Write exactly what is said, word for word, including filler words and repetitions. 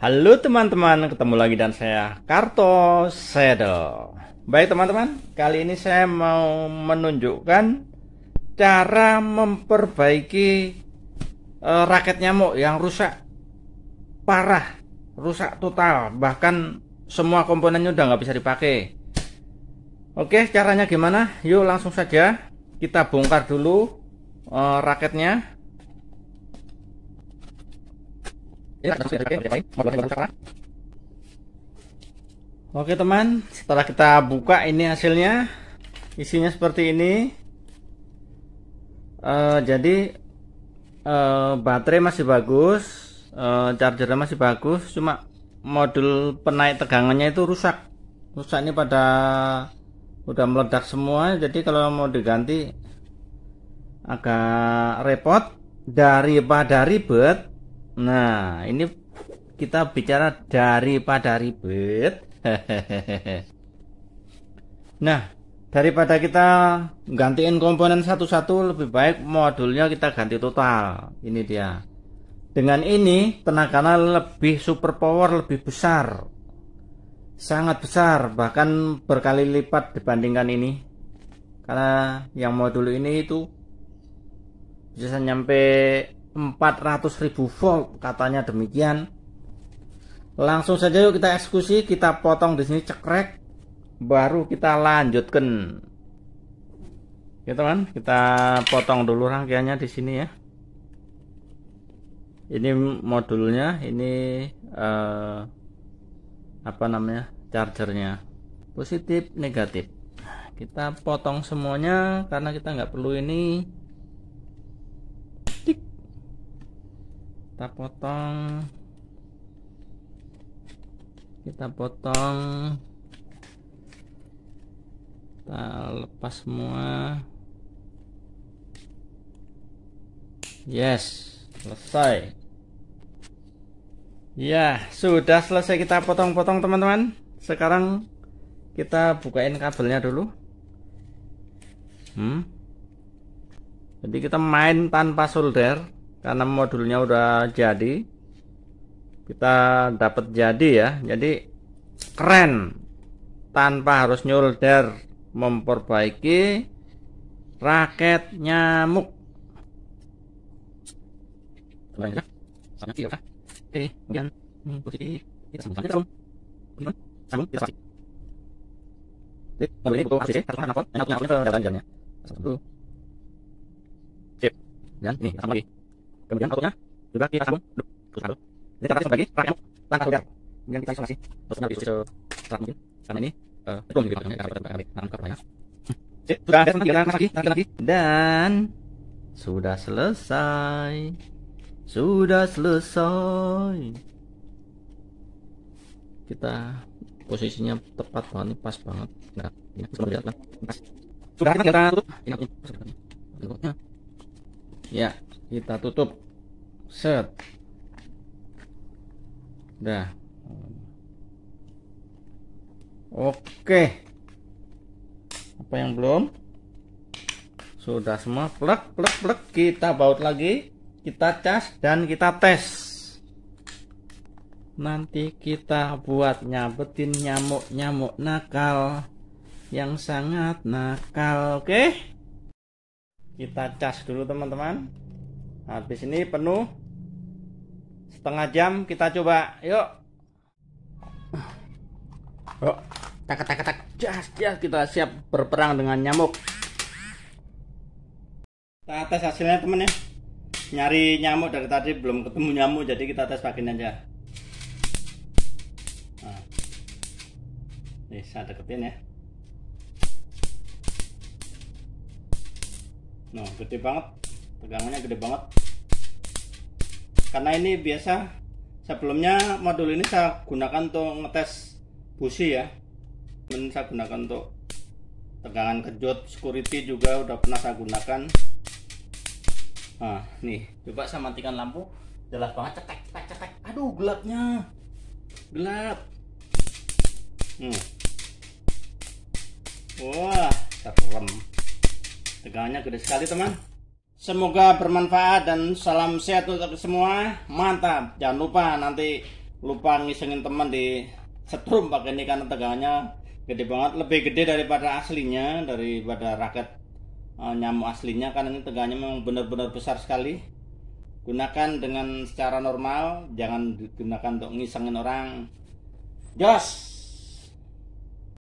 Halo teman-teman, ketemu lagi dan saya Karto Sedhel. Baik teman-teman, kali ini saya mau menunjukkan cara memperbaiki eh, raket nyamuk yang rusak parah, rusak total, bahkan semua komponennya udah nggak bisa dipakai. Oke, caranya gimana? Yuk langsung saja kita bongkar dulu eh, raketnya. Oke teman, setelah kita buka ini hasilnya, isinya seperti ini. Uh, jadi uh, baterai masih bagus, uh, chargernya masih bagus, cuma modul penaik tegangannya itu rusak. Rusak ini pada udah meledak semua, jadi kalau mau diganti agak repot daripada ribet. Nah, ini kita bicara daripada ribet. Nah, daripada kita gantiin komponen satu-satu, lebih baik modulnya kita ganti total. Ini dia. Dengan ini tenaganya lebih super power, lebih besar, sangat besar, bahkan berkali lipat dibandingkan ini. Karena yang modul ini itu bisa nyampe empat ratus ribu volt, katanya demikian. Langsung saja yuk kita eksekusi, kita potong di sini, cekrek, baru kita lanjutkan. Ya teman, kita potong dulu rangkaiannya di sini ya. Ini modulnya, ini eh, apa namanya, chargernya. Positif, negatif. Kita potong semuanya karena kita nggak perlu ini. Kita potong, kita potong, kita lepas semua. Yes, selesai. Ya, sudah selesai kita potong-potong teman-teman. Sekarang kita bukain kabelnya dulu. Hmm. Jadi kita main tanpa solder. Karena modulnya udah jadi, kita dapat jadi ya. Jadi keren, tanpa harus nyolder, memperbaiki raket nyamuk. Dan ini sama lagi. Kemudian outputnya juga kita sambung terus satu. Ini kita sambung lagi rakyat tanpa solder. Kemudian kita isolasi terus lebih serat mungkin. Karena ini itu mungkin kita harus sudah kita lagi, lagi dan sudah selesai, sudah selesai. Kita posisinya tepat banget, pas banget. Nah, ini sudah kan. Sudah kita tutup. Ini ini. Ya. Kita tutup, set, dah, oke. Apa yang belum? Sudah semua, plek, plek, plek. Kita baut lagi, kita cas dan kita tes. Nanti kita buat nyabetin nyamuk-nyamuk nakal, yang sangat nakal, oke? Kita cas dulu teman-teman. Habis ini penuh, setengah jam kita coba. Yuk, oh, tak tak tak jas jas, kita siap berperang dengan nyamuk. Kita tes hasilnya temen ya. Nyari nyamuk dari tadi belum ketemu nyamuk, jadi kita tes pakein aja. Nah, nih saya deketin ya. Nah, gede banget, tegangannya gede banget. Karena ini biasa, sebelumnya modul ini saya gunakan untuk ngetes busi ya. Dan saya gunakan untuk tegangan kejut, security juga udah pernah saya gunakan. Nah, nih, coba saya matikan lampu. Jelas banget, cetek, cetek, cetek. Aduh, gelapnya. Gelap. Hmm. Wah, serem. Tegangannya gede sekali, teman. Semoga bermanfaat dan salam sehat untuk semua. Mantap. Jangan lupa nanti lupa ngisengin teman di setrum pakai ini karena tegangannya gede banget, lebih gede daripada aslinya, daripada raket e, nyamuk aslinya, karena ini tegangannya memang benar-benar besar sekali. Gunakan dengan secara normal, jangan digunakan untuk ngisengin orang. Jos!